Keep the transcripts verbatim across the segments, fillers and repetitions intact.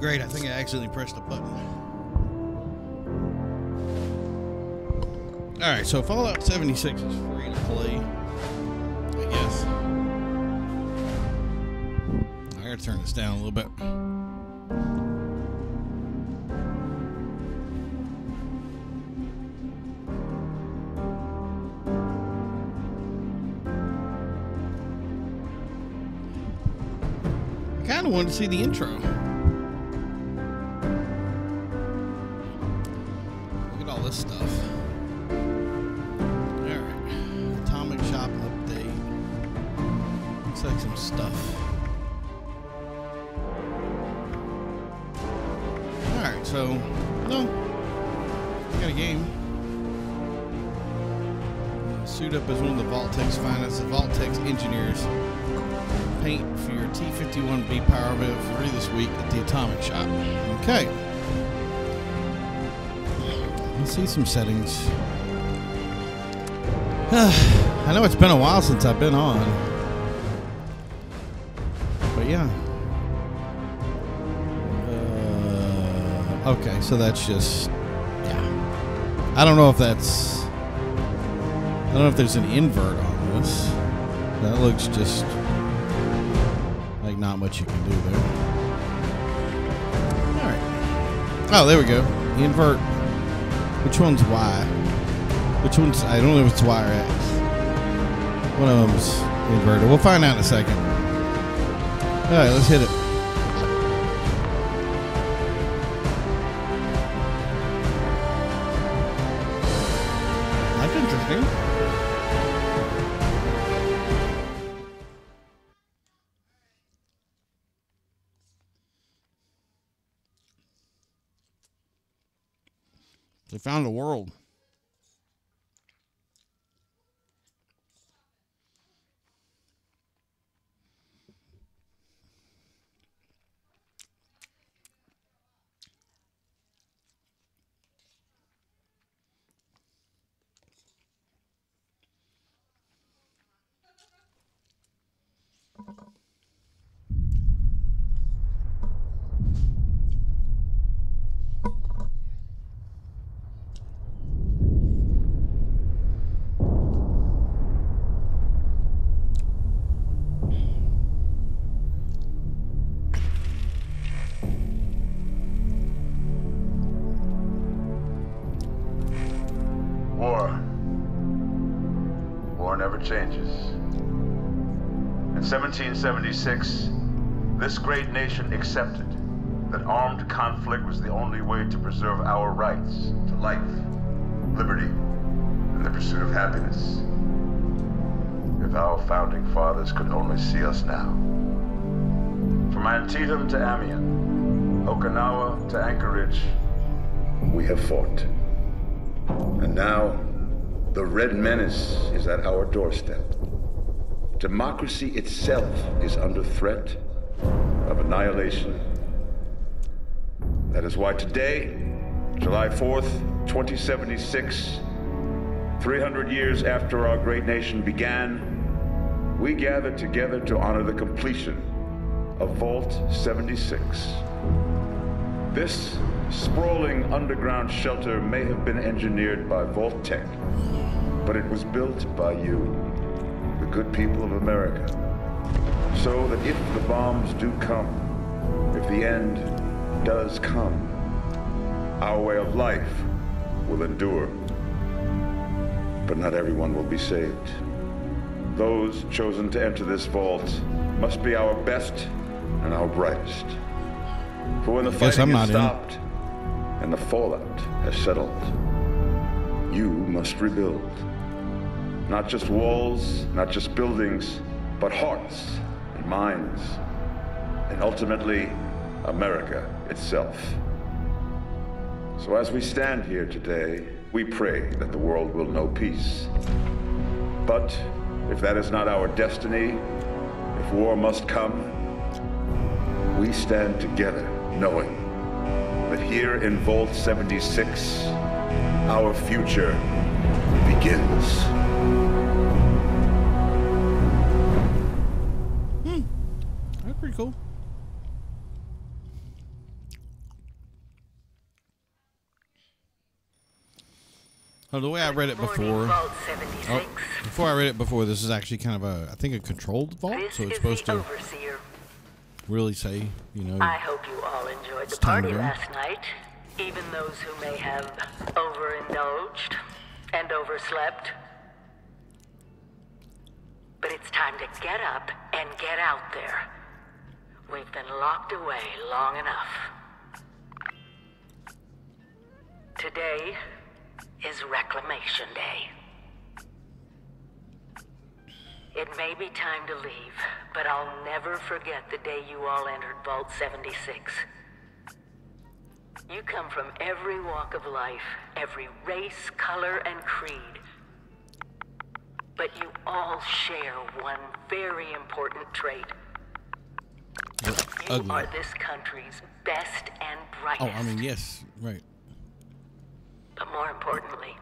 Great, I think I accidentally pressed the button. Alright, so Fallout seventy-six is free to play, I guess. I gotta turn this down a little bit. I wanted to see the intro. Look at all this stuff. Alright. Atomic shop update. Looks like some stuff. Alright, so no. We got a game. Suit up as one of the Vault-Tec's finest, the Vault-Tec's engineers. Paint for your T fifty-one B power bill free this week at the Atomic Shop. Okay. Let's see some settings. I know it's been a while since I've been on. But yeah. Uh, okay, so that's just... Yeah. I don't know if that's... I don't know if there's an invert on this. That looks just... not much you can do there. Alright. Oh, there we go. The invert. Which one's Y? Which one's... I don't know if it's Y or X. One of them's inverted. We'll find out in a second. Alright, let's hit it. That's interesting. They found a world. seventy-six, this great nation accepted that armed conflict was the only way to preserve our rights to life, liberty, and the pursuit of happiness. If our founding fathers could only see us now. From Antietam to Amiens, Okinawa to Anchorage, we have fought. And now, the Red Menace is at our doorstep. Democracy itself is under threat of annihilation. That is why today, July fourth, twenty seventy-six, three hundred years after our great nation began, we gather together to honor the completion of Vault seventy-six. This sprawling underground shelter may have been engineered by Vault-Tec, but it was built by you, the good people of America, so that if the bombs do come, if the end does come, our way of life will endure. But not everyone will be saved. Those chosen to enter this vault must be our best and our brightest. For when the fighting has stopped and the fallout has settled, you must rebuild. Not just walls, not just buildings, but hearts and minds, and ultimately, America itself. So as we stand here today, we pray that the world will know peace. But if that is not our destiny, if war must come, we stand together knowing that here in Vault seventy-six, our future begins. Hmm. That's pretty cool. Oh, the way I read it before, oh, before I read it before, this is actually kind of a, I think, a controlled vault, so it's supposed to really say, you know. I hope you all enjoyed the party last night, even those who may have overindulged and overslept. But it's time to get up and get out there. We've been locked away long enough. Today is Reclamation Day. It may be time to leave, but I'll never forget the day you all entered Vault seventy-six. You come from every walk of life, every race, color, and creed. But you all share one very important trait. You are this country's best and brightest. Oh, I mean, yes, right. But more importantly,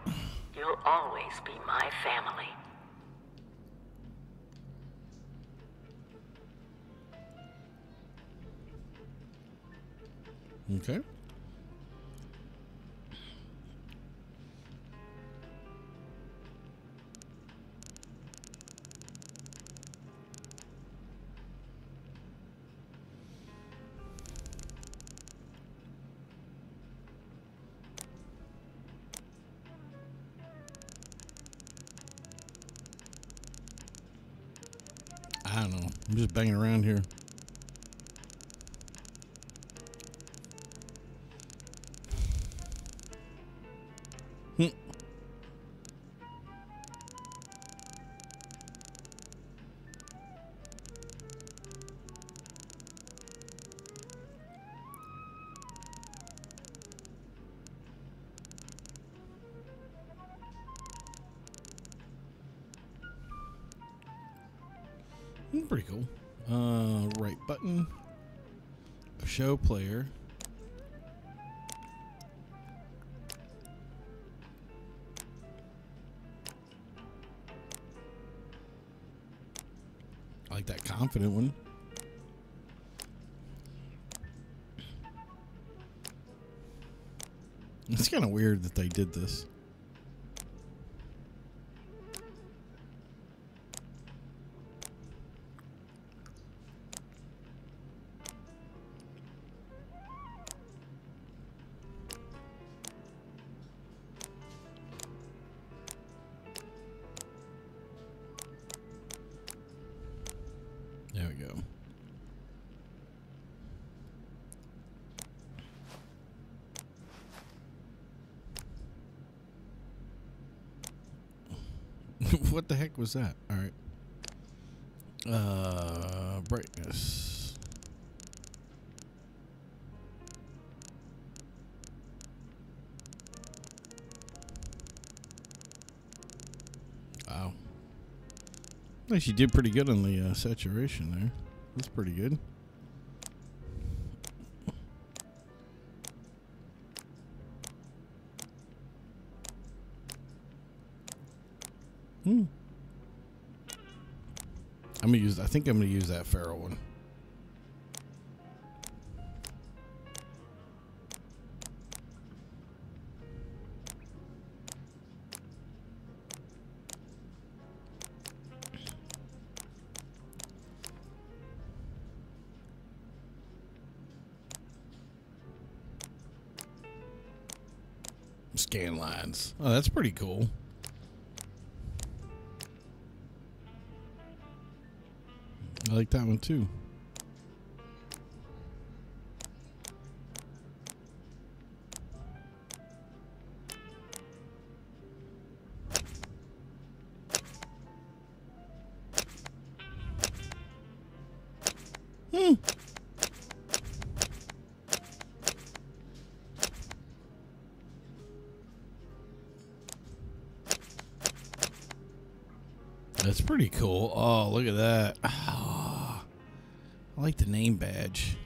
you'll always be my family. Okay. I don't know. I'm just banging around here. Hm. Pretty cool. Uh, right button. Show player. I like that confident one. It's kind of weird that they did this. What the heck was that? All right. Uh, brightness. Wow. I think she did pretty good on the uh, saturation there. That's pretty good. Hmm. I'm gonna use. I think I'm gonna use that feral one. Scan lines. Oh, that's pretty cool. I like that one too. Hmm. That's pretty cool. Oh, look at that. I like the name badge.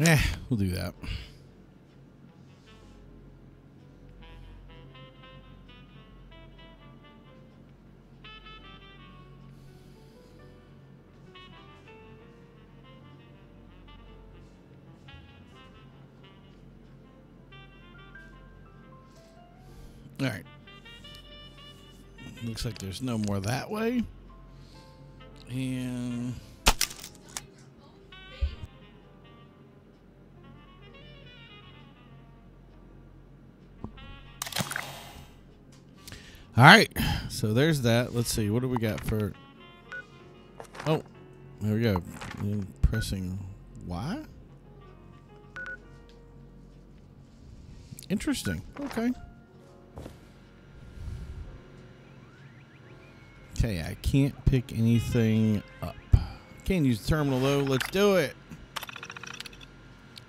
Eh, we'll do that. All right. Looks like there's no more that way. And all right, so there's that. Let's see, what do we got for... Oh, there we go. I'm pressing Y. Interesting. Okay. Okay, I can't pick anything up. Can't use the terminal though. Let's do it.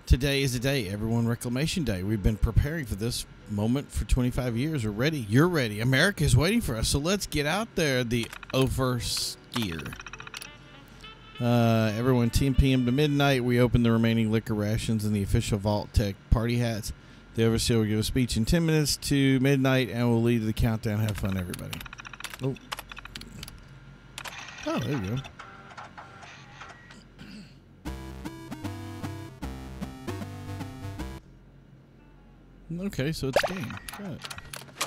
Today is the day, everyone. Reclamation Day. We've been preparing for this moment for twenty-five years. We're ready. You're ready. America is waiting for us, so let's get out there. The oversteer. Uh, everyone, ten p m to midnight, we open the remaining liquor rations and the official Vault-Tec party hats. The overseer will give a speech in ten minutes to midnight, and we'll lead the countdown. Have fun, everybody. Oh, oh there you go. Okay, so it's a game. Got it.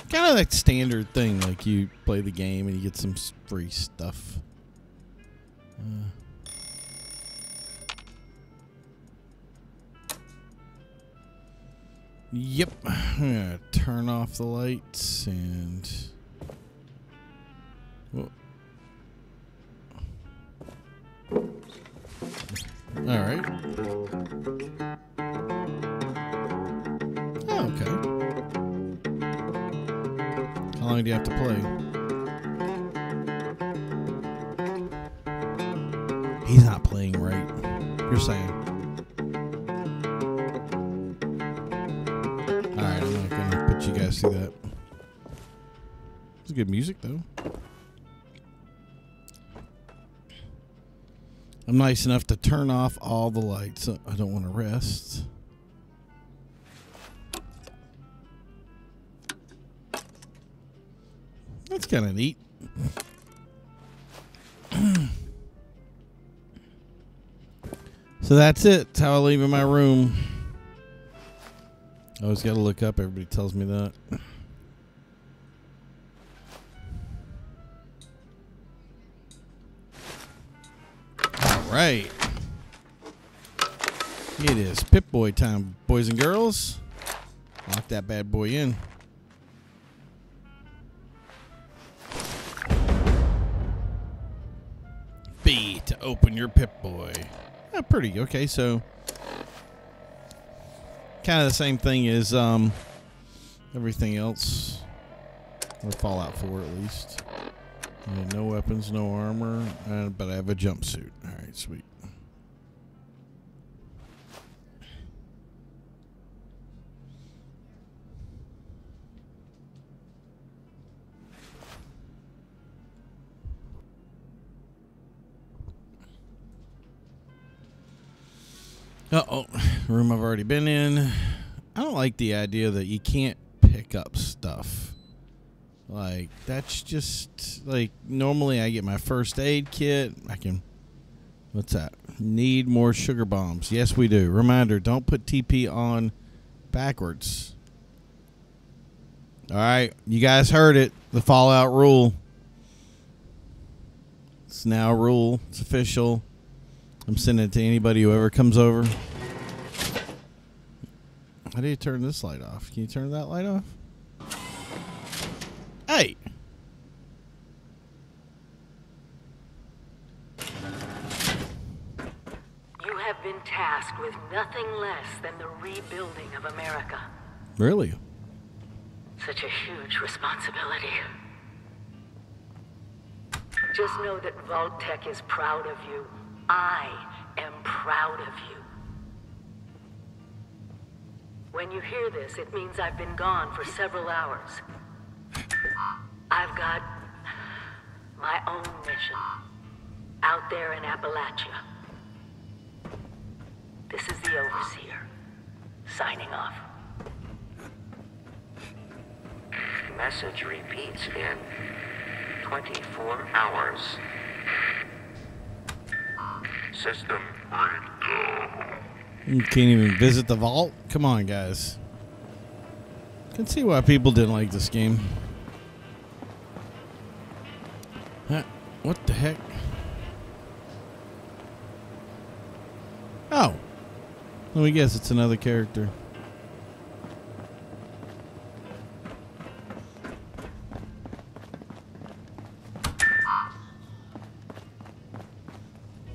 Kind of that standard thing, like you play the game and you get some free stuff. Uh, yep. I'm gonna turn off the lights and... Whoa. All right. Okay. How long do you have to play? He's not playing right. You're saying. Alright, I'm not going to put you guys through that. It's good music, though. I'm nice enough to turn off all the lights. I don't want to rest. That's kind of neat. So that's it. That's how I leave in my room. I always got to look up. Everybody tells me that. All right. It is Pip-Boy time, boys and girls. Lock that bad boy in. B to open your Pip-Boy. Oh, pretty. Okay, so kind of the same thing as um, everything else. Or Fallout four, at least. And no weapons, no armor, uh, but I have a jumpsuit. All right, sweet. Uh-oh, room I've already been in. I don't like the idea that you can't pick up stuff. Like, that's just, like, normally I get my first aid kit. I can, what's that? Need more sugar bombs. Yes, we do. Reminder, don't put T P on backwards. All right, you guys heard it. The Fallout rule. It's now a rule. It's official. I'm sending it to anybody who ever comes over. How do you turn this light off? Can you turn that light off? Hey! You have been tasked with nothing less than the rebuilding of America. Really? Such a huge responsibility. Just know that Vault-Tec is proud of you. I am proud of you. When you hear this, it means I've been gone for several hours. I've got my own mission out there in Appalachia. This is the Overseer, signing off. Message repeats in twenty-four hours. System breakdown. You can't even visit the vault? Come on, guys. Can see why people didn't like this game. Huh? What the heck? Oh. Let me guess, it's another character.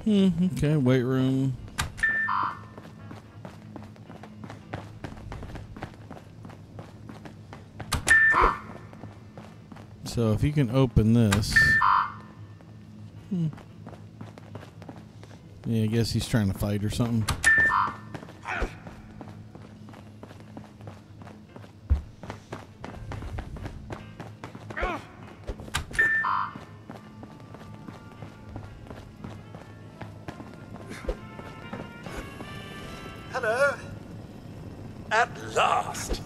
Hmm, okay, weight room. So if you can open this. Hmm. Yeah, I guess he's trying to fight or something. Hello. At last.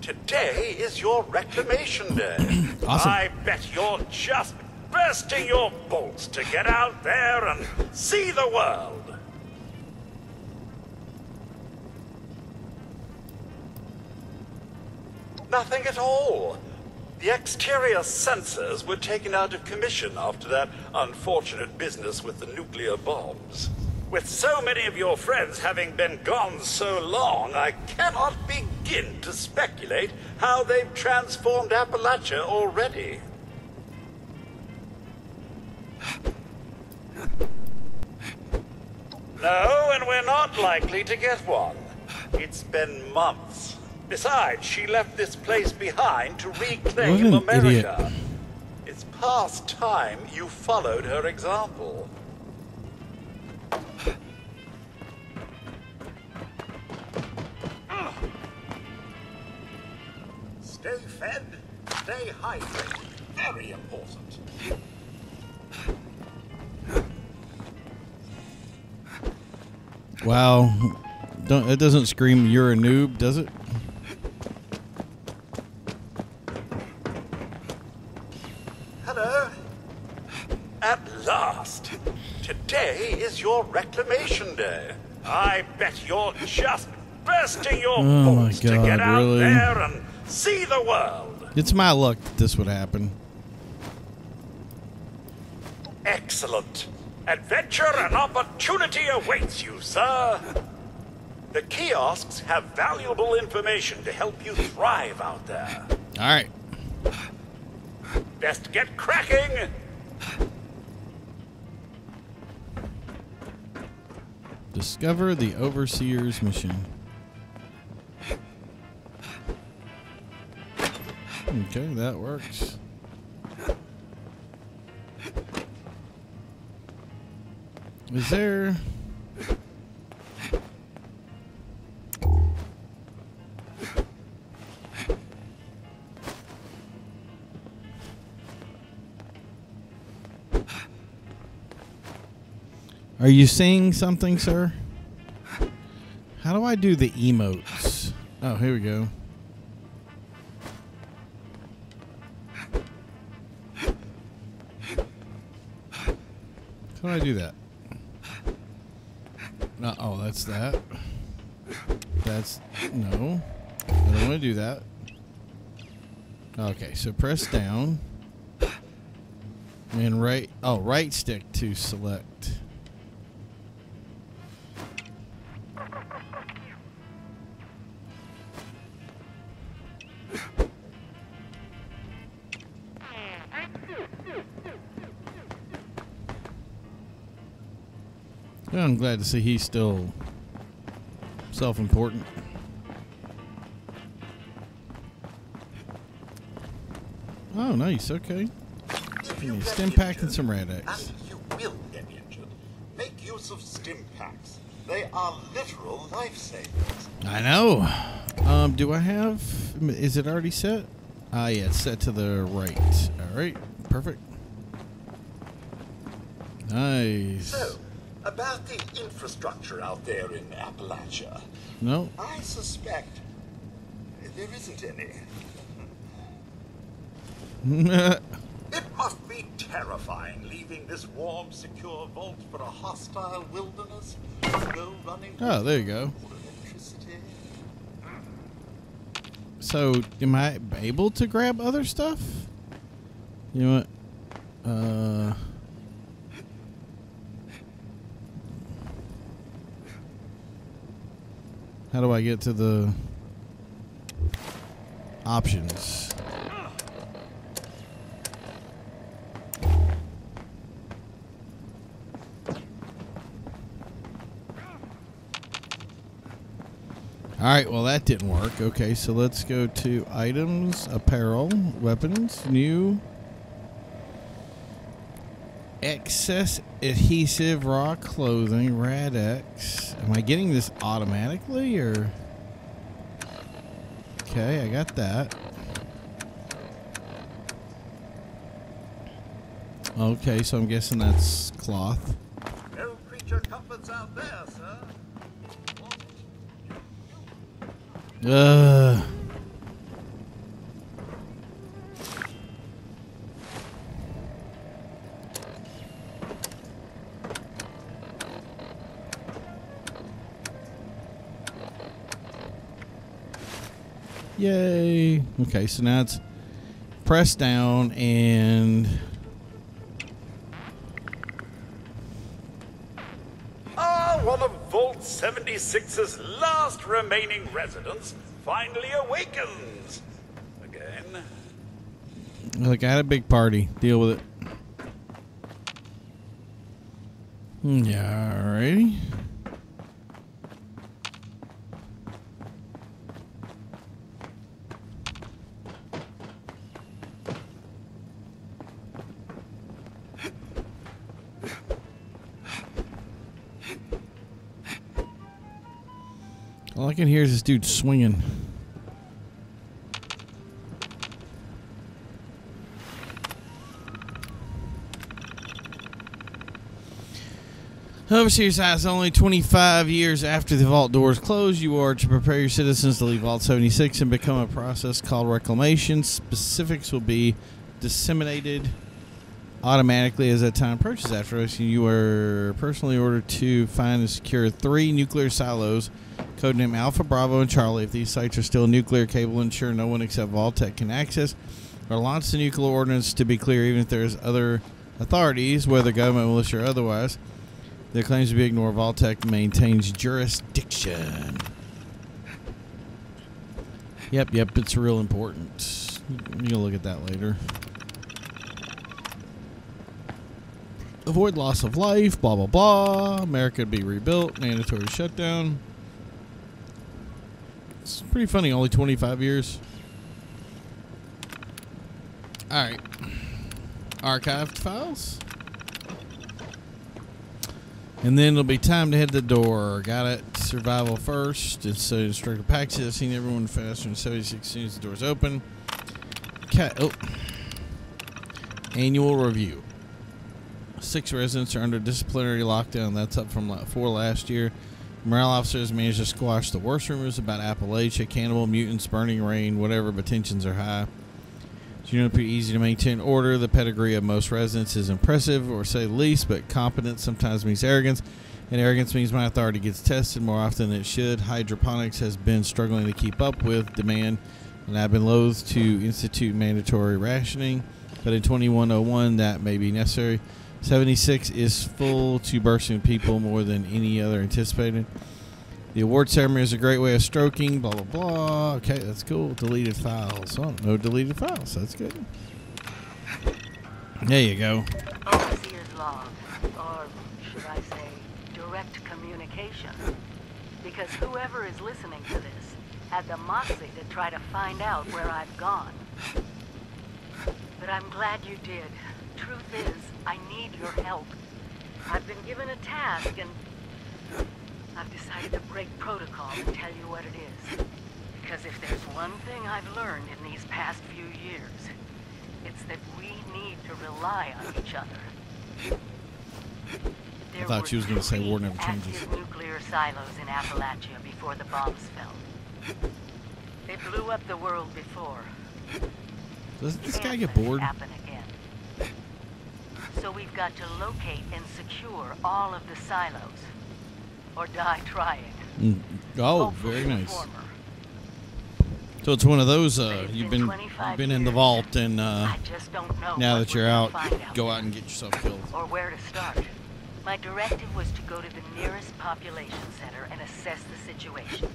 Today is your reclamation day. Awesome. I bet you're just bursting your bolts to get out there and see the world. Nothing at all. The exterior sensors were taken out of commission after that unfortunate business with the nuclear bombs. With so many of your friends having been gone so long, I cannot begin to speculate how they've transformed Appalachia already. No, and we're not likely to get one. It's been months. Besides, she left this place behind to reclaim America. Idiot. It's past time you followed her example. Stay fed, stay hydrated. Very important. Wow, don't, it doesn't scream you're a noob, does it? Hello. At last. Today is your reclamation day. I bet you're just bursting your oh bolts God, to get out really? there and see the world. It's my luck that this would happen. Excellent. Adventure and opportunity awaits you, sir. The kiosks have valuable information to help you thrive out there. All right. Best get cracking. Discover the Overseer's mission. Okay, that works. Is there... Are you saying something, sir? How do I do the emotes? Oh, here we go. How do I do that? No, oh, that's that. That's, no. I don't want to do that. Okay, so press down. And right, oh, right stick to select. I'm glad to see he's still self-important. Oh, nice. Okay. Stim pack and some Rad-X. And you will get injured. Make use of stim packs. They are literal lifesavers. I know. Um, do I have? Is it already set? Ah, yeah, it's set to the right. All right. Perfect. Nice. So, about the infrastructure out there in Appalachia. No. I suspect there isn't any. It must be terrifying leaving this warm, secure vault for a hostile wilderness. No running. Oh, there you go. so am I able to grab other stuff? You know what? Uh, how do I get to the options? All right, well that didn't work. Okay, so let's go to items, apparel, weapons, new, excess adhesive, raw clothing, Rad-X. Am I getting this automatically or? Okay, I got that. Okay, so I'm guessing that's cloth. No creature comforts out there, sir. Uh. Yay. Okay, so now it's press down and Vault seventy-six's last remaining residence finally awakens again. Look, I had a big party. Deal with it. Yeah, alrighty. All I can hear is this dude swinging. Overseer's eyes, only twenty-five years after the vault doors close, you are to prepare your citizens to leave Vault seventy-six and become a process called reclamation. Specifics will be disseminated automatically as that time approaches. After us, you are personally ordered to find and secure three nuclear silos, codename Alpha, Bravo, and Charlie. If these sites are still nuclear capable, ensure no one except Vault-Tec can access or launch the nuclear ordnance. To be clear, even if there's other authorities, whether government, militia, or otherwise, their claims to be ignored. Vault-Tec maintains jurisdiction. Yep, yep, it's real important. You'll look at that later. Avoid loss of life, blah, blah, blah. America be rebuilt, mandatory shutdown. It's pretty funny, only twenty-five years. All right. Archived files. And then it'll be time to hit the door. Got it. Survival first. It's so instructor packs. I've seen everyone faster than seventy-six as soon as the door's open. Okay. Oh. Annual review. Six residents are under disciplinary lockdown. That's up from four last year. Morale officers managed to squash the worst rumors about Appalachia, cannibal, mutants, burning rain, whatever, but tensions are high. It's pretty easy to maintain order. The pedigree of most residents is impressive, or say the least, but competence sometimes means arrogance, and arrogance means my authority gets tested more often than it should. Hydroponics has been struggling to keep up with demand, and I've been loath to institute mandatory rationing, but in twenty-one oh one that may be necessary. seventy-six is full to bursting people more than any other anticipated. The award ceremony is a great way of stroking, blah, blah, blah. Okay, that's cool. Deleted files. Oh, no deleted files. That's good. There you go. Overseer's log, or should I say direct communication. Because whoever is listening to this had the moxie to try to find out where I've gone. But I'm glad you did. Truth is, I need your help. I've been given a task, and I've decided to break protocol and tell you what it is. Because if there's one thing I've learned in these past few years, it's that we need to rely on each other. There I thought she was going to say war never changes. Nuclear silos in Appalachia before the bombs fell. They blew up the world before. Doesn't this guy get bored? So we've got to locate and secure all of the silos, or die trying. Mm. Oh, hopefully very nice. Former. So it's one of those uh, you've been you've been in the vault, and uh, now that you're out, go out and get yourself killed. Or where to start. My directive was to go to the nearest population center and assess the situation.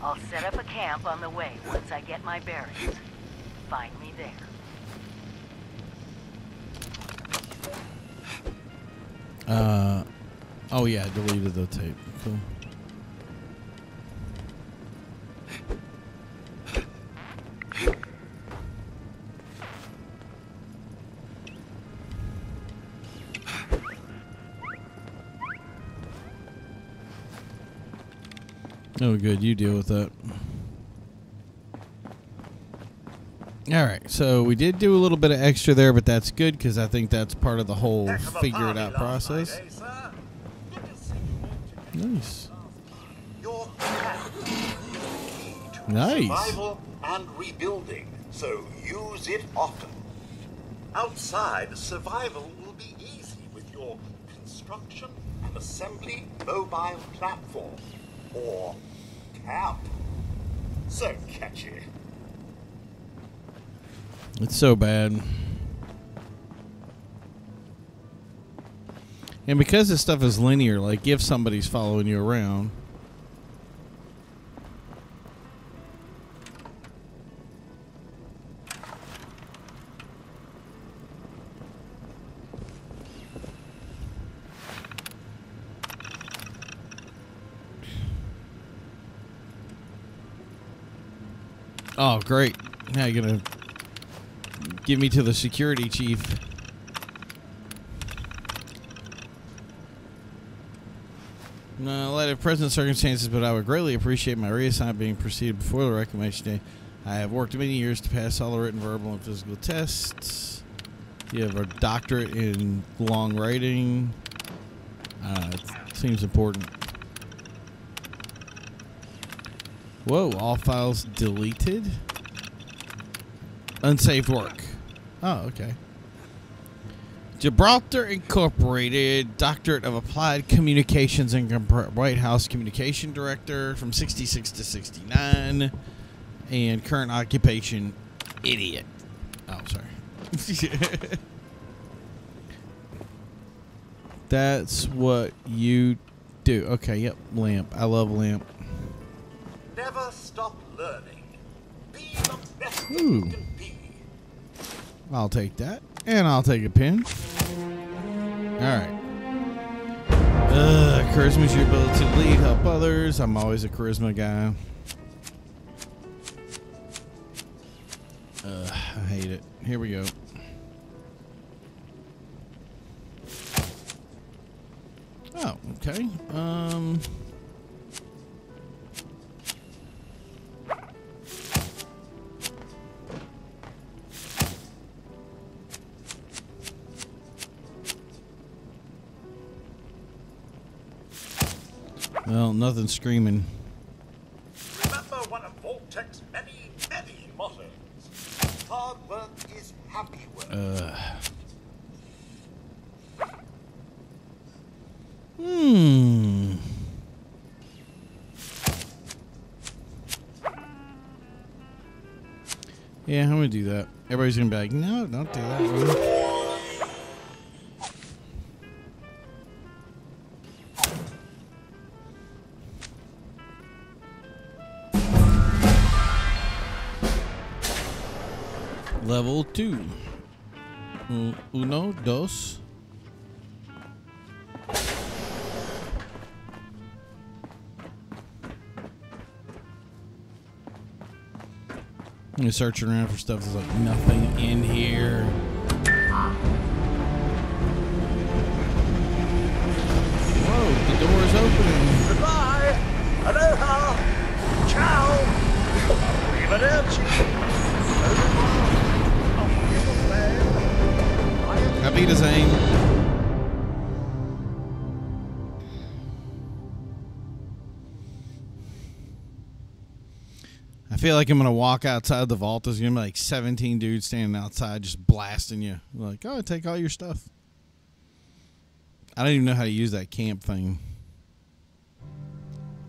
I'll set up a camp on the way once I get my bearings. Find me there. Uh, oh yeah, I deleted the tape. Cool. Oh, good. You deal with that. All right. So we did do a little bit of extra there, but that's good because I think that's part of the whole figure it out process. Nice. Nice. Survival and rebuilding, so use it often. Outside, survival will be easy with your construction and assembly mobile platform. Or camp. So catchy. It's so bad. And because this stuff is linear, like if somebody's following you around. Oh, great. Now you're going to give me to the security chief. No, light of present circumstances, but I would greatly appreciate my reassignment being proceeded before the reclamation day. I have worked many years to pass all the written, verbal, and physical tests. You have a doctorate in long writing. Uh, it seems important. Whoa, all files deleted? Unsaved work. Oh, okay. Gibraltar Incorporated, Doctorate of Applied Communications and White House Communication Director from sixty-six to sixty-nine. And current occupation, idiot. Oh, sorry. That's what you do. Okay, yep, lamp. I love lamp. Never stop learning. Be the best you can be. I'll take that. And I'll take a pin. Alright. Uh, charisma's your ability to lead, help others. I'm always a charisma guy. Uh, I hate it. Here we go. Oh, okay. Um... Well, nothing screaming. Remember one of Vault-Tec's many, many mottos. Hard work is happy work. Uh. Hmm. Yeah, I'm gonna do that. Everybody's gonna be like, no, don't do that, bro. Level two. Uno, dos. I'm searching around for stuff. There's like nothing in here. Whoa, the door is opening. Goodbye. Aloha. Ciao. Arrivederci. Happy design. I feel like I'm gonna walk outside the vault. There's gonna be like seventeen dudes standing outside, just blasting you. Like, oh, take all your stuff. I don't even know how to use that camp thing.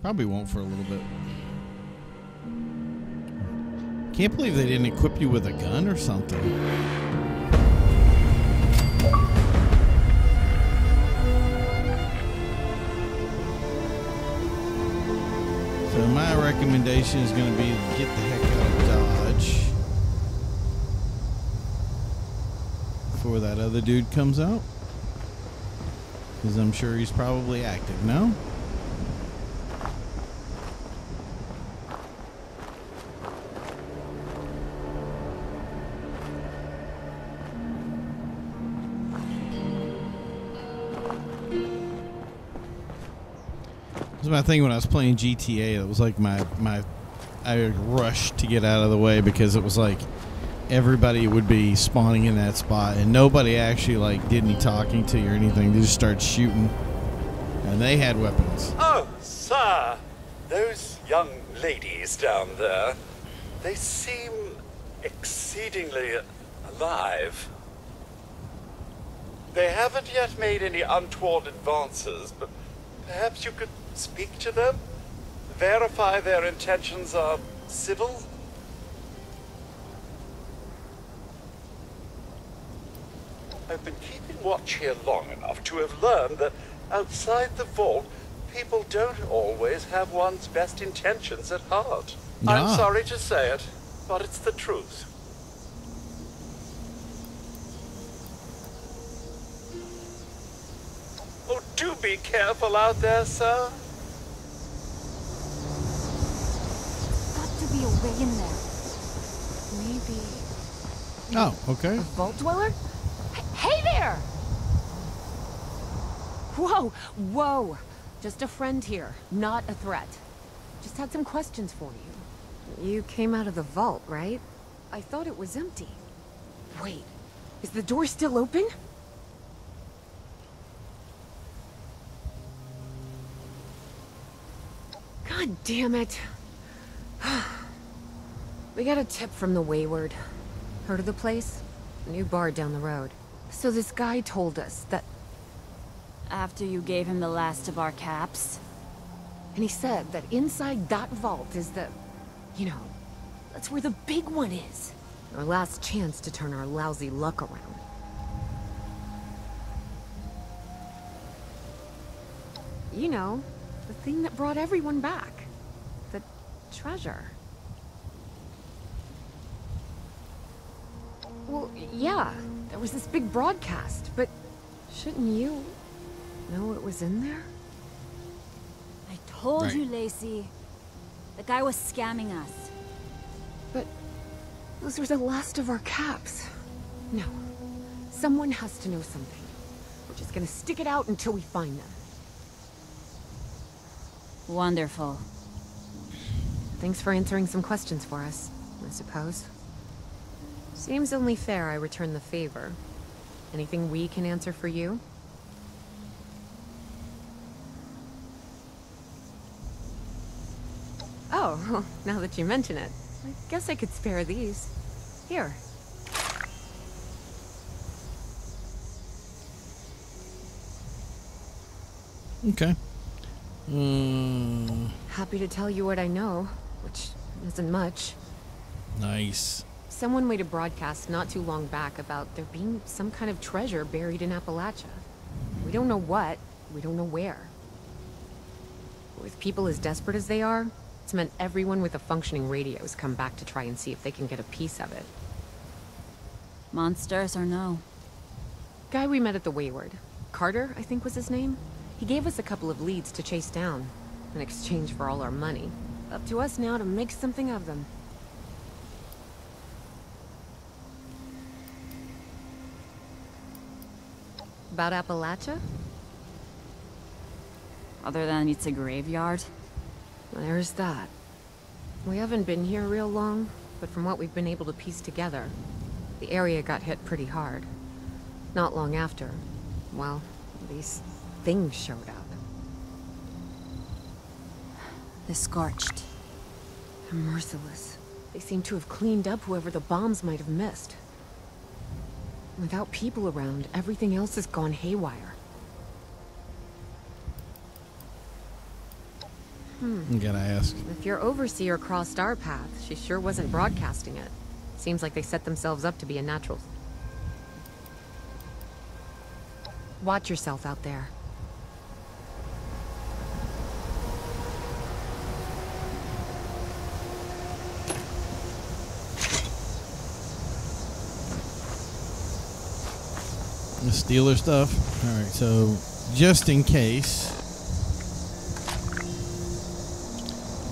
Probably won't for a little bit. Can't believe they didn't equip you with a gun or something. So my recommendation is going to be to get the heck out of Dodge before that other dude comes out, because I'm sure he's probably active now. My thing when I was playing G T A, it was like my my I rushed to get out of the way because it was like everybody would be spawning in that spot and nobody actually like did any talking to you or anything. They just started shooting and they had weapons. Oh, sir, those young ladies down there, they seem exceedingly alive. They haven't yet made any untoward advances, but perhaps you could speak to them, verify their intentions are civil. I've been keeping watch here long enough to have learned that outside the vault, people don't always have one's best intentions at heart. No. I'm sorry to say it, but it's the truth. Oh, do be careful out there, sir. Be a way in there. Maybe. Oh, okay. A vault dweller? H hey there! Whoa, whoa. Just a friend here, not a threat. Just had some questions for you. You came out of the vault, right? I thought it was empty. Wait, is the door still open? God damn it. We got a tip from the Wayward. Heard of the place? New bar down the road. So this guy told us that... After you gave him the last of our caps? And he said that inside that vault is the... You know, that's where the big one is. Our last chance to turn our lousy luck around. You know, the thing that brought everyone back. The treasure. Well, yeah, there was this big broadcast, but shouldn't you know it was in there? I told right. you, Lacey. The guy was scamming us. But those were the last of our caps. No, someone has to know something. We're just gonna stick it out until we find them. Wonderful. Thanks for answering some questions for us, I suppose. Seems only fair I return the favor. Anything we can answer for you? Oh, well, now that you mention it, I guess I could spare these. Here. Okay. Mm. Happy to tell you what I know, which isn't much. Nice. Someone made a broadcast not too long back about there being some kind of treasure buried in Appalachia. We don't know what, we don't know where. With people as desperate as they are, it's meant everyone with a functioning radio has come back to try and see if they can get a piece of it. Monsters or no? Guy we met at the Wayward, Carter, I think was his name. He gave us a couple of leads to chase down in exchange for all our money. Up to us now to make something of them. About Appalachia? Other than it's a graveyard? There's that. We haven't been here real long, but from what we've been able to piece together, the area got hit pretty hard. Not long after, well, these things showed up. They're scorched. They're merciless. They seem to have cleaned up whoever the bombs might have missed. Without people around, everything else has gone haywire. Hmm. I'm gonna ask. If your overseer crossed our path, she sure wasn't broadcasting it. Seems like they set themselves up to be unnaturals. Watch yourself out there. Steal her stuff. All right, so just in case,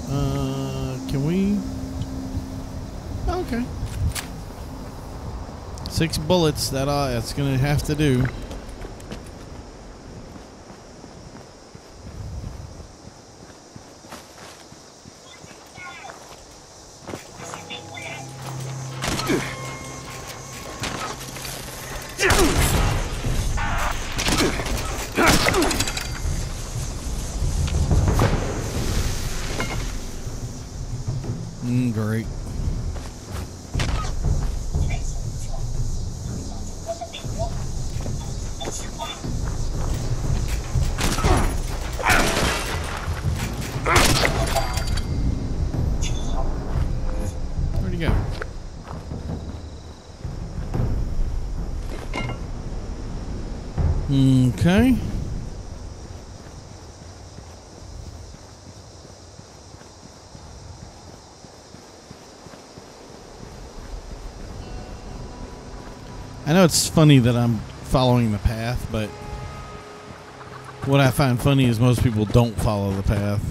uh, can we? Okay, six bullets. That uh, that's gonna have to do. Okay. I know it's funny that I'm following the path, but what I find funny is most people don't follow the path.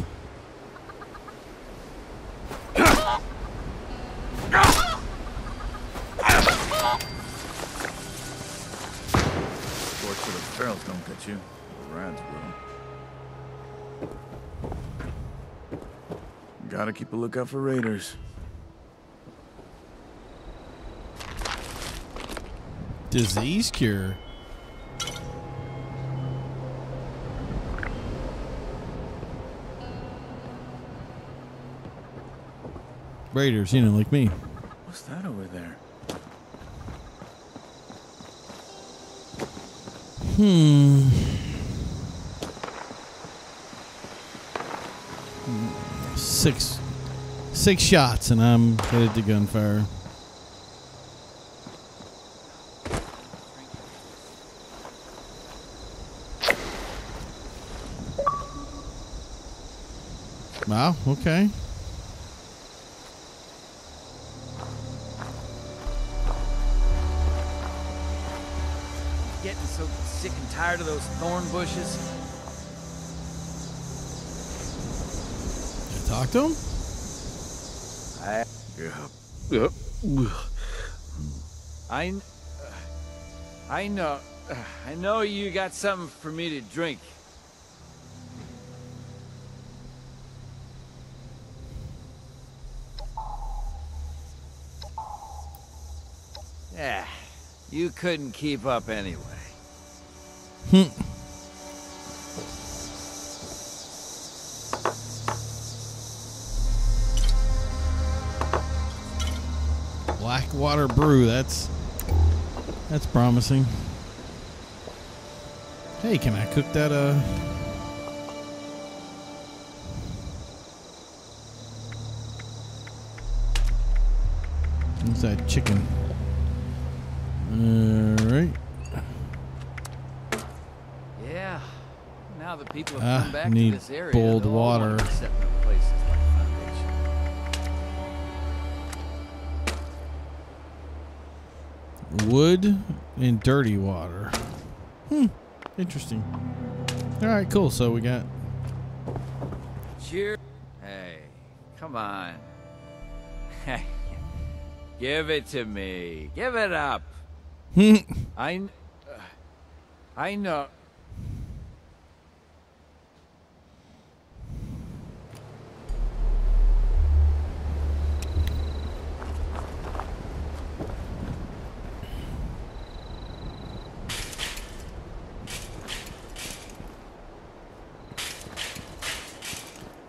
Keep a lookout for raiders. Disease cure. Raiders, you know, like me. What's that over there? Hmm. Six. Six shots, and I'm headed to gunfire. Wow, okay. Getting so sick and tired of those thorn bushes. You talk to him? I, yeah. I, uh, I know, uh, I know you got something for me to drink. Yeah, you couldn't keep up anyway. Hmm. Blackwater brew, that's that's promising. Hey, can I cook that uh what's that chicken? Alright. Yeah. Now the people have come ah, back to this area. Boiled water. Wood and dirty water. Hmm. Interesting. All right, cool. So we got. Cheer. Hey, come on. Give it to me. Give it up. Hmm. I. Uh, I know.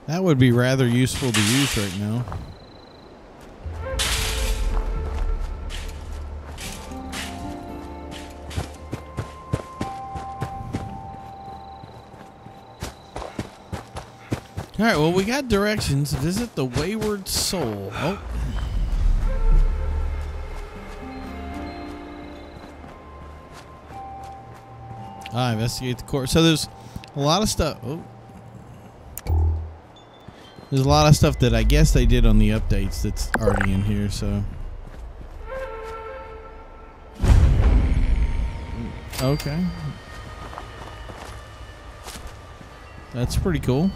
That would be rather useful to use right now. All right, well, we got directions. Visit the Wayward Soul. Oh. Ah, investigate the corpse. So there's a lot of stuff. Oh. There's a lot of stuff that I guess they did on the updates that's already in here, so. Okay. That's pretty cool.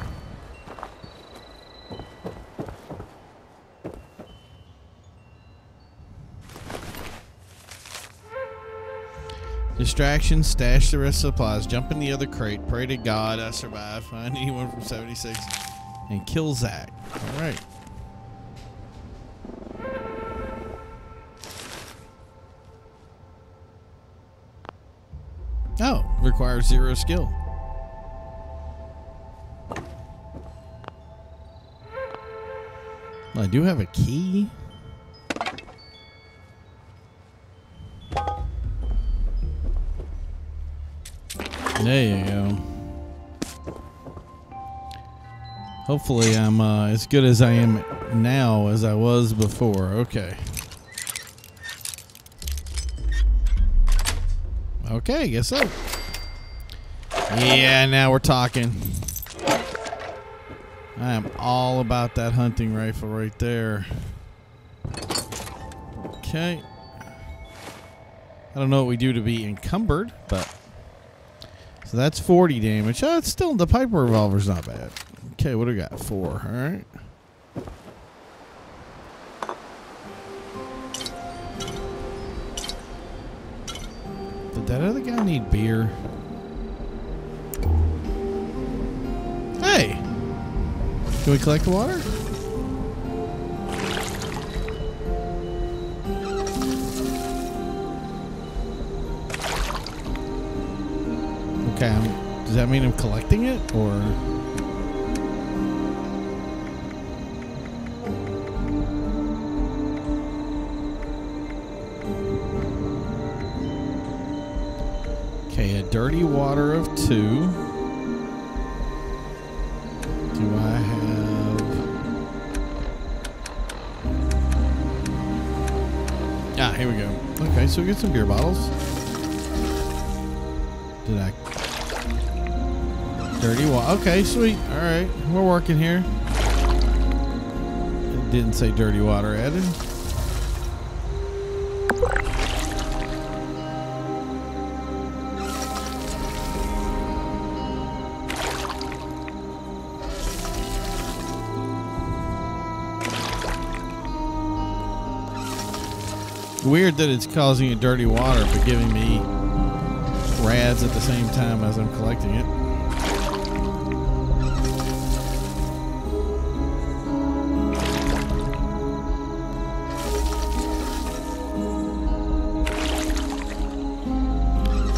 Distraction, stash the rest of the supplies, jump in the other crate, pray to God I survive, find anyone from seventy-six, and kill Zach. All right. Oh, requires zero skill. Well, I do have a key. There you go. Hopefully I'm uh, as good as I am now as I was before. Okay. Okay, guess so. Yeah, now we're talking. I am all about that hunting rifle right there. Okay. I don't know what we do to be encumbered, but... So that's forty damage. Oh, it's still, the Piper revolver's not bad. Okay, what do we got? Four, all right. Did that other guy need beer? Hey! Can we collect the water? Okay, I'm, does that mean I'm collecting it, or? Okay, a dirty water of two. Do I have? Ah, here we go. Okay, so we get some beer bottles. Did I? Dirty water. Okay, sweet. All right, we're working here. It didn't say dirty water added. Weird that it's causing a dirty water, but giving me rads at the same time as I'm collecting it.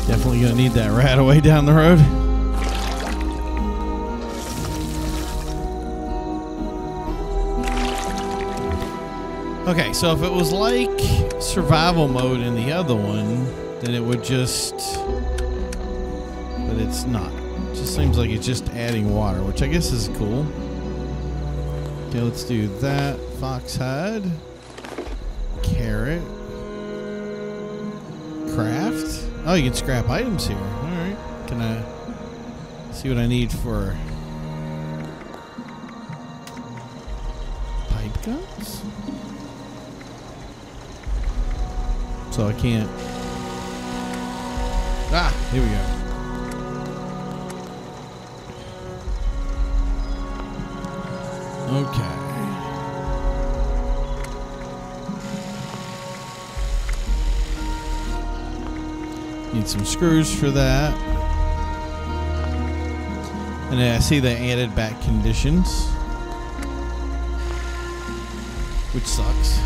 Definitely gonna need that rat away down the road. Okay, so if it was like survival mode in the other one, then it would just, but it's not. It just seems like it's just adding water, which I guess is cool. Okay, let's do that. Foxhide, carrot, craft. Oh, you can scrap items here. All right. Can I see what I need for pipe guns? So I can't. Ah, here we go. Okay. Need some screws for that. And then I see they added back conditions, which sucks.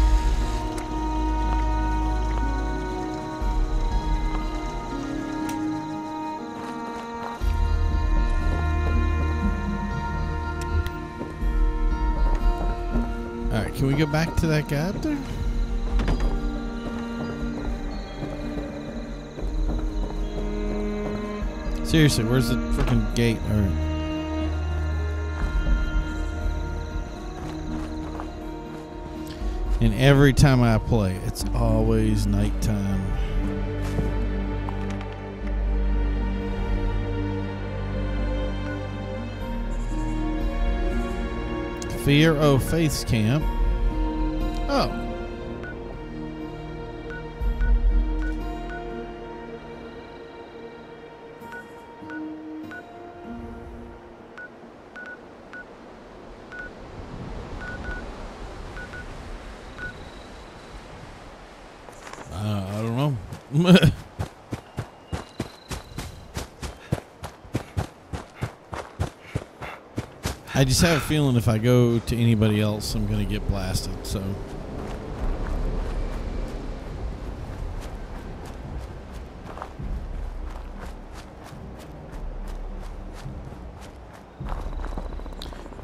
All right, can we go back to that guy up there? Seriously, where's the freaking gate? All right. And every time I play, it's always nighttime. Fear of Faith Camp. Oh. Uh, I don't know. I just have a feeling if I go to anybody else, I'm gonna get blasted, so.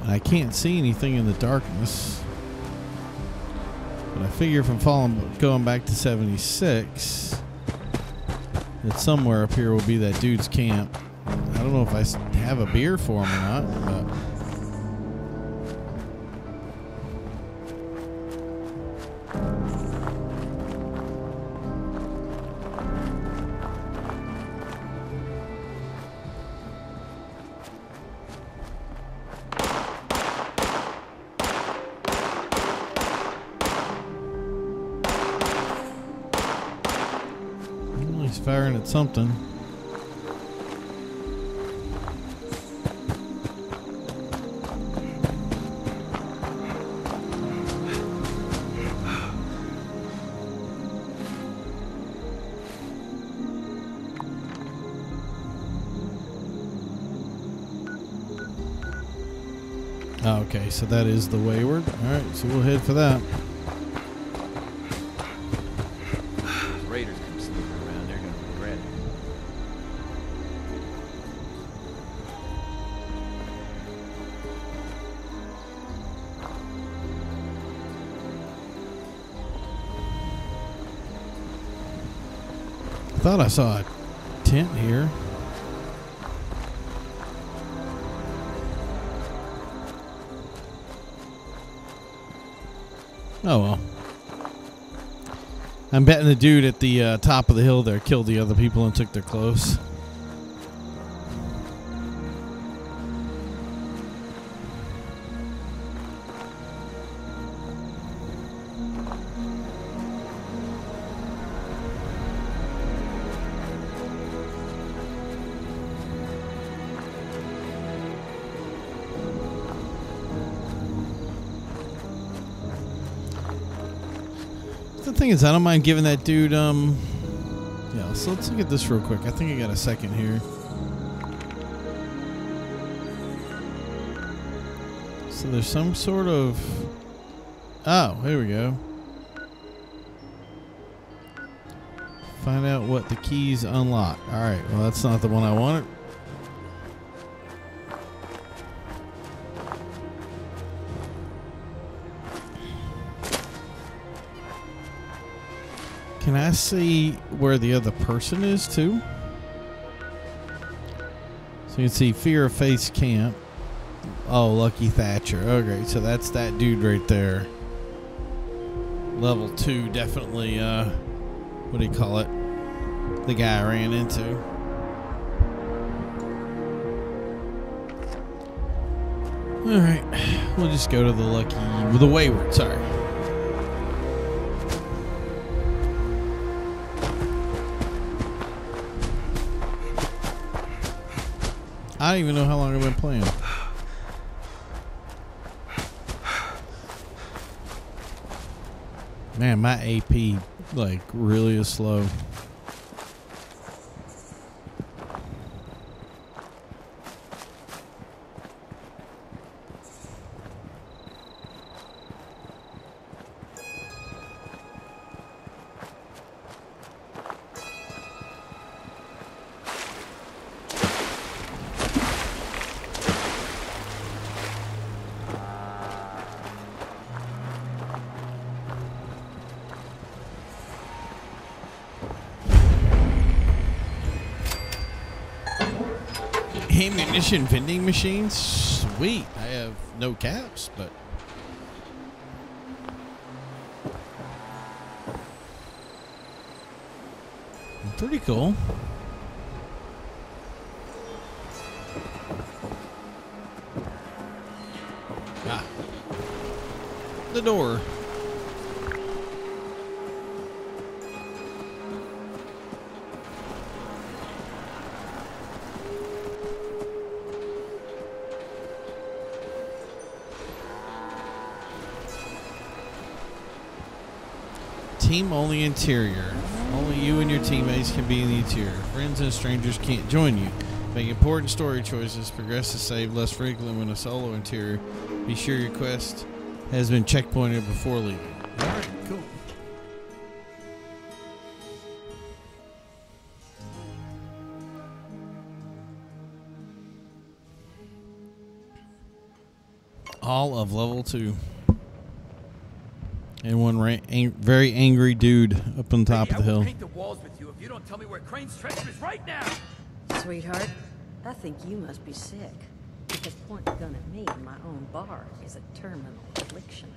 I can't see anything in the darkness. But I figure if I'm falling, going back to seventy-six, that somewhere up here will be that dude's camp. I don't know if I have a beer for him or not, but. Firing at something. Oh, okay, so that is the Wayward. All right, so we'll head for that. I thought I saw a tent here. Oh well. I'm betting the dude at the uh, top of the hill there killed the other people and took their clothes. Thing is, I don't mind giving that dude um yeah, so let's look at this real quick. I think I got a second here. So there's some sort of, oh, here we go. Find out what the keys unlock. All right, well, that's not the one I wanted. Can I see where the other person is too? So you can see Fear of Faith Camp. Oh, Lucky Thatcher. Okay, so that's that dude right there. Level two, definitely, uh, what do you call it? The guy I ran into. All right, we'll just go to the Lucky, the Wayward, sorry. I don't even know how long I've been playing. Man, my A P like really is slow. Ammunition vending machines, sweet. I have no caps, but pretty cool. Ah. The door. Team only interior. Only you and your teammates can be in the interior. Friends and strangers can't join you. Make important story choices. Progress to save less frequently when a solo interior. Be sure your quest has been checkpointed before leaving. All right, cool. All of level two. And one ra ang very angry dude up on top hey, of the I hill. Paint the walls with you if you don't tell me where Crane's treasure is right now. Sweetheart, I think you must be sick. Because point a gun at me in my own bar is a terminal affliction.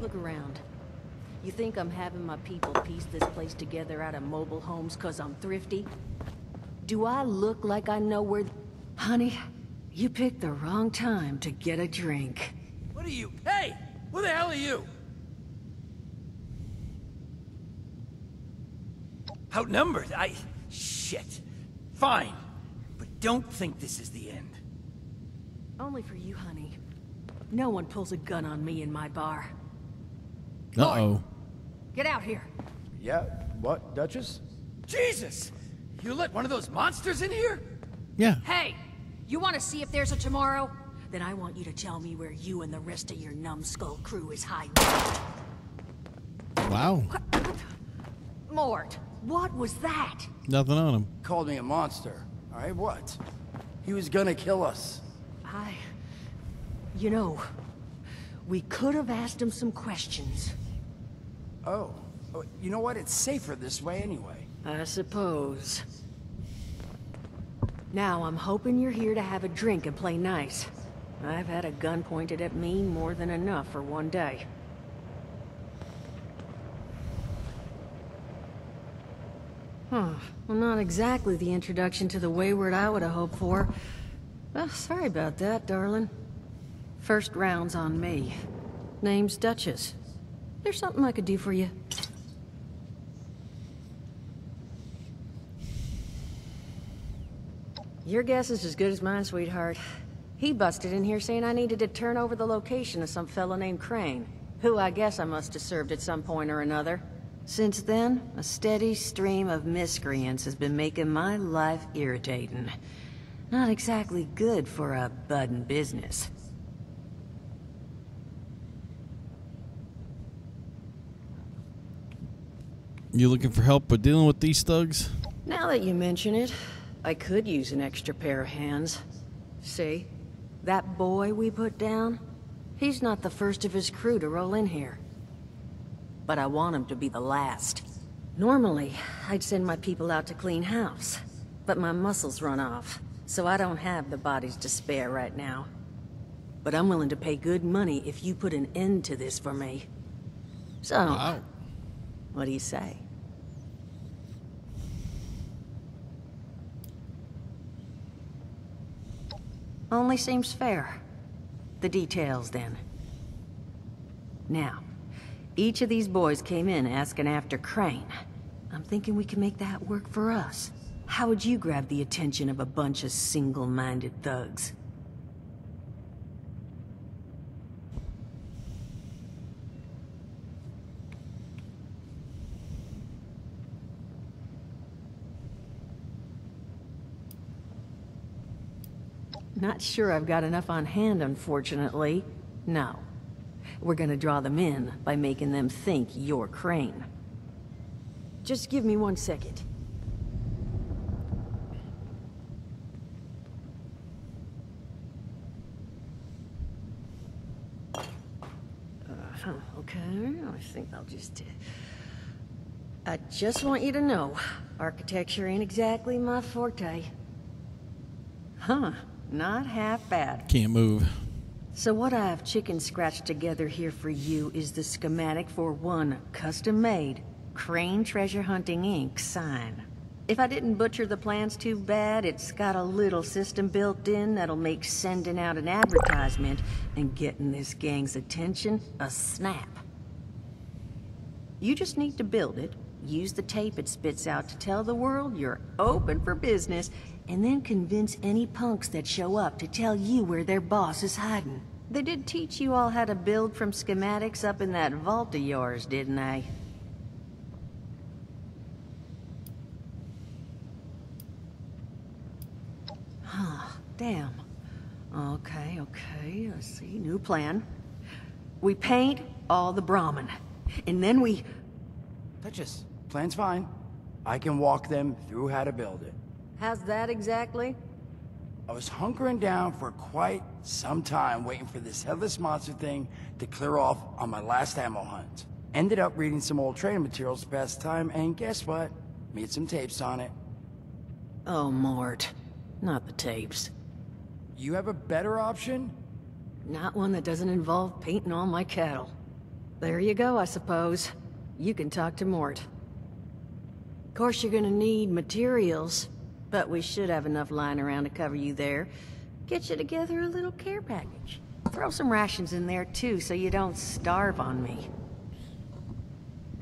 Look around. You think I'm having my people piece this place together out of mobile homes because I'm thrifty? Do I look like I know where... Honey, you picked the wrong time to get a drink. What are you... Hey! Who the hell are you? Outnumbered. I... Shit. Fine. But don't think this is the end. Only for you, honey. No one pulls a gun on me in my bar. Uh-oh. Get out here. Yeah, what, Duchess? Jesus! You let one of those monsters in here? Yeah. Hey! You want to see if there's a tomorrow? Then I want you to tell me where you and the rest of your numbskull crew is hiding. Wow. Mort, what was that? Nothing on him. Called me a monster. All right, what? He was gonna kill us. I... You know, we could have asked him some questions. Oh. Oh, you know what? It's safer this way anyway. I suppose. Now, I'm hoping you're here to have a drink and play nice. I've had a gun pointed at me more than enough for one day. Huh. Well, not exactly the introduction to the Wayward I would have hoped for. Well, sorry about that, darling. First round's on me. Name's Duchess. There's something I could do for you. Your guess is as good as mine, sweetheart. He busted in here saying I needed to turn over the location of some fellow named Crane, who I guess I must have served at some point or another. Since then, a steady stream of miscreants has been making my life irritating. Not exactly good for a budding business. You looking for help with dealing with these thugs? Now that you mention it, I could use an extra pair of hands. See? That boy we put down, he's not the first of his crew to roll in here. But I want him to be the last. Normally, I'd send my people out to clean house, but my muscles run off, so I don't have the bodies to spare right now. But I'm willing to pay good money if you put an end to this for me. So, wow. What do you say? Only seems fair. The details, then. Now, each of these boys came in asking after Crane. I'm thinking we can make that work for us. How would you grab the attention of a bunch of single-minded thugs? Not sure I've got enough on hand, unfortunately. No. We're gonna draw them in by making them think you're Crane. Just give me one second. Uh, huh, okay, I think I'll just... Uh, I just want you to know, architecture ain't exactly my forte. Huh. Not half bad. Can't move. So what I have chicken scratched together here for you is the schematic for one custom-made Crane Treasure Hunting Incorporated sign. If I didn't butcher the plans too bad, it's got a little system built in that'll make sending out an advertisement and getting this gang's attention a snap. You just need to build it, use the tape it spits out to tell the world you're open for business, and then convince any punks that show up to tell you where their boss is hiding. They did teach you all how to build from schematics up in that vault of yours, didn't they? Damn. Okay, okay, I see. New plan. We paint all the Brahmin, and then we... Duchess, plan's fine. I can walk them through how to build it. How's that exactly? I was hunkering down for quite some time waiting for this headless monster thing to clear off on my last ammo hunt. Ended up reading some old training materials to pass the time, and guess what? Made some tapes on it. Oh, Mort. Not the tapes. You have a better option? Not one that doesn't involve painting all my cattle. There you go, I suppose. You can talk to Mort. Of course you're gonna need materials, but we should have enough lying around to cover you there. Get you together a little care package. Throw some rations in there too, so you don't starve on me.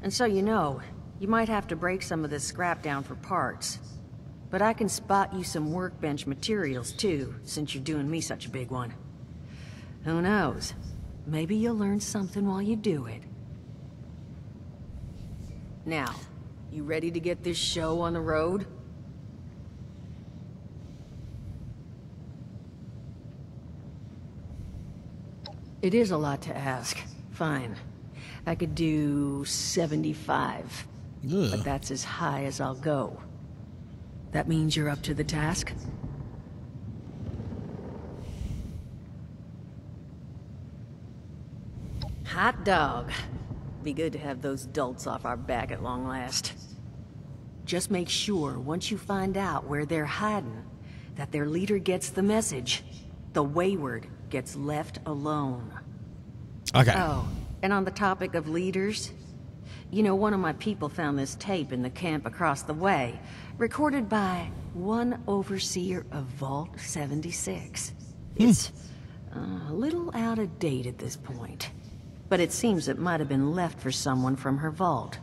And so you know, you might have to break some of this scrap down for parts. But I can spot you some workbench materials, too, since you're doing me such a big one. Who knows? Maybe you'll learn something while you do it. Now, you ready to get this show on the road? It is a lot to ask. Fine. I could do seventy-five. Ugh. But that's as high as I'll go. That means you're up to the task? Hot dog. Be good to have those dolts off our back at long last. Just make sure, once you find out where they're hiding, that their leader gets the message. The Wayward gets left alone. Okay. Oh, and on the topic of leaders, you know, one of my people found this tape in the camp across the way, recorded by one overseer of Vault seventy-six. It's uh, a little out of date at this point, but it seems it might have been left for someone from her vault.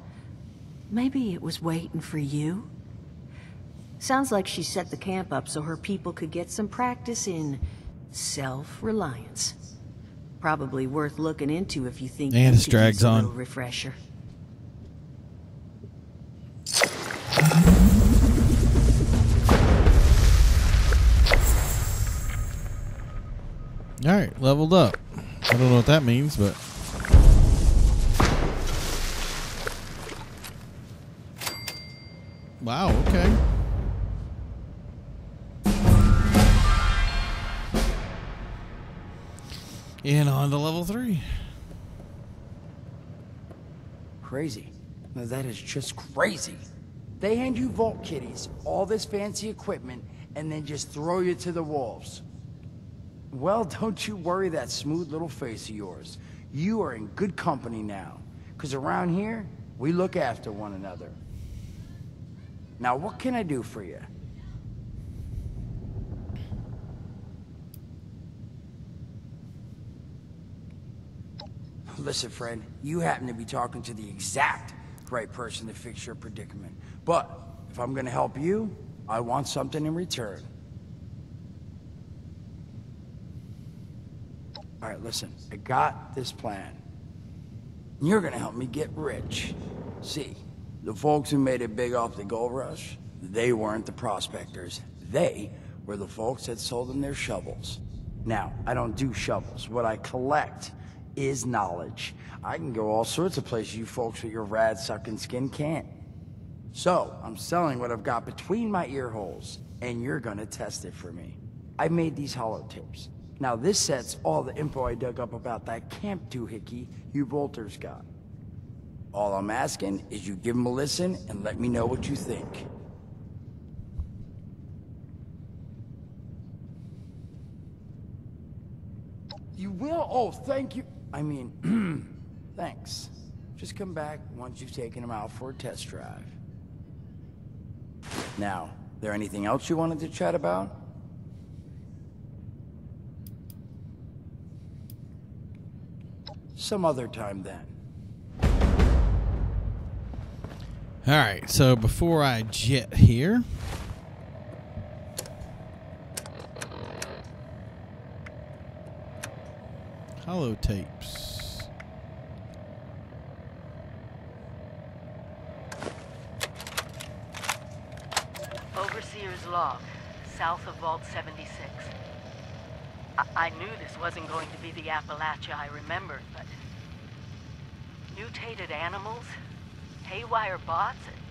Maybe it was waiting for you? Sounds like she set the camp up so her people could get some practice in self-reliance. Probably worth looking into if you think you could use a little refresher. Alright, leveled up. I don't know what that means, but... Wow, okay. And on to level three. Crazy. Now that is just crazy. They hand you vault kitties, all this fancy equipment, and then just throw you to the wolves. Well, don't you worry that smooth little face of yours. You are in good company now, because around here, we look after one another. Now, what can I do for you? Listen, friend, you happen to be talking to the exact right person to fix your predicament. But if I'm going to help you, I want something in return. All right, listen, I got this plan. You're gonna help me get rich. See, the folks who made it big off the gold rush, they weren't the prospectors. They were the folks that sold them their shovels. Now, I don't do shovels. What I collect is knowledge. I can go all sorts of places you folks with your rad-sucking skin can't. So, I'm selling what I've got between my ear holes, and you're gonna test it for me. I made these holotapes. Now this sets all the info I dug up about that camp doohickey you bolters got. All I'm asking is you give them a listen and let me know what you think. You will? Oh, thank you. I mean, thanks. Just come back once you've taken them out for a test drive. Now, there anything else you wanted to chat about? Some other time then. All right, so before I jet here, holotapes. Overseer's log, south of Vault seventy-six. I, I knew this wasn't going to be the Appalachia I remembered, but mutated animals, haywire bots, and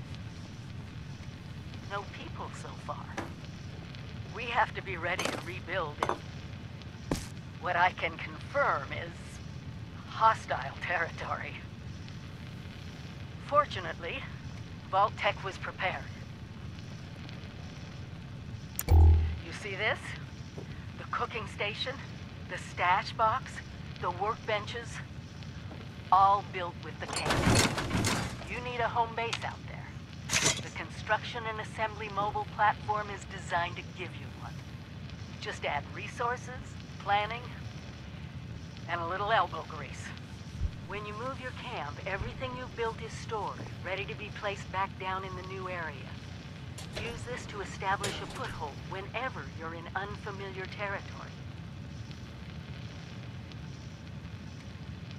no people so far. We have to be ready to rebuild it. What I can confirm is hostile territory. Fortunately, Vault-Tec was prepared. You see this? The cooking station, the stash box, the workbenches, all built with the cane. You need a home base out there. The construction and assembly mobile platform is designed to give you one. Just add resources, planning, and a little elbow grease. When you move your camp, everything you've built is stored, ready to be placed back down in the new area. Use this to establish a foothold whenever you're in unfamiliar territory.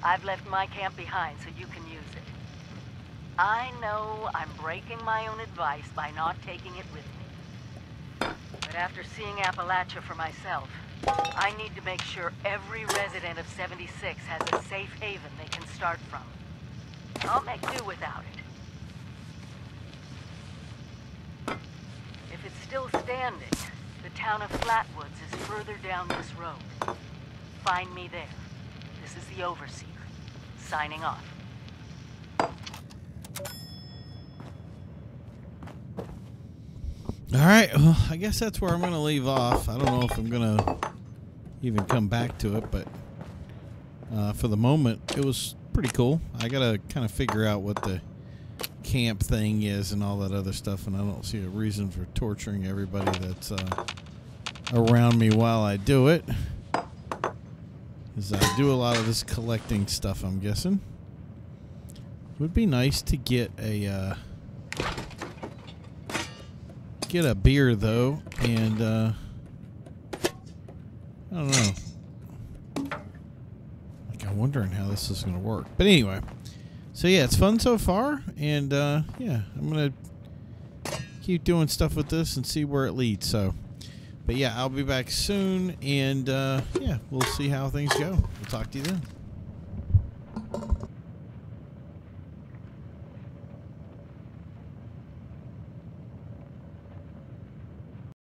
I've left my camp behind so you can use it. I know I'm breaking my own advice by not taking it with me. But after seeing Appalachia for myself, I need to make sure every resident of seventy-six has a safe haven they can start from. I'll make do without it. If it's still standing, the town of Flatwoods is further down this road. Find me there. This is the Overseer, signing off. All right, well, I guess that's where I'm going to leave off. I don't know if I'm going to even come back to it, but uh, for the moment, it was pretty cool. I got to kind of figure out what the camp thing is and all that other stuff, and I don't see a reason for torturing everybody that's uh, around me while I do it. Because I do a lot of this collecting stuff, I'm guessing. It would be nice to get a... Uh, get a beer though, and uh, I don't know. Like, I'm wondering how this is gonna work. But anyway, so yeah, it's fun so far, and uh, yeah, I'm gonna keep doing stuff with this and see where it leads. So, but yeah, I'll be back soon, and uh, yeah, we'll see how things go. We'll talk to you then.